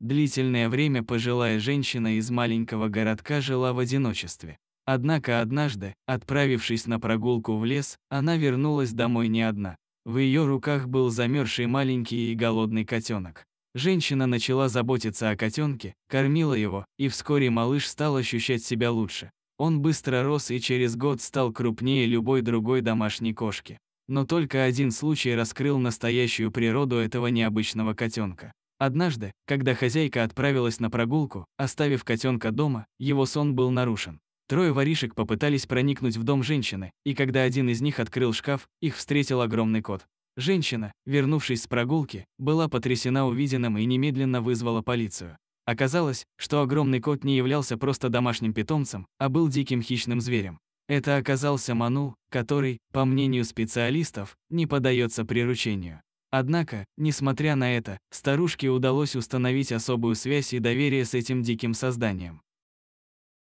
Длительное время пожилая женщина из маленького городка жила в одиночестве. Однако однажды, отправившись на прогулку в лес, она вернулась домой не одна. В ее руках был замерзший маленький и голодный котенок. Женщина начала заботиться о котенке, кормила его, и вскоре малыш стал ощущать себя лучше. Он быстро рос и через год стал крупнее любой другой домашней кошки. Но только один случай раскрыл настоящую природу этого необычного котенка. Однажды, когда хозяйка отправилась на прогулку, оставив котенка дома, его сон был нарушен. Трое воришек попытались проникнуть в дом женщины, и когда один из них открыл шкаф, их встретил огромный кот. Женщина, вернувшись с прогулки, была потрясена увиденным и немедленно вызвала полицию. Оказалось, что огромный кот не являлся просто домашним питомцем, а был диким хищным зверем. Это оказался манул, который, по мнению специалистов, не поддается приручению. Однако, несмотря на это, старушке удалось установить особую связь и доверие с этим диким созданием.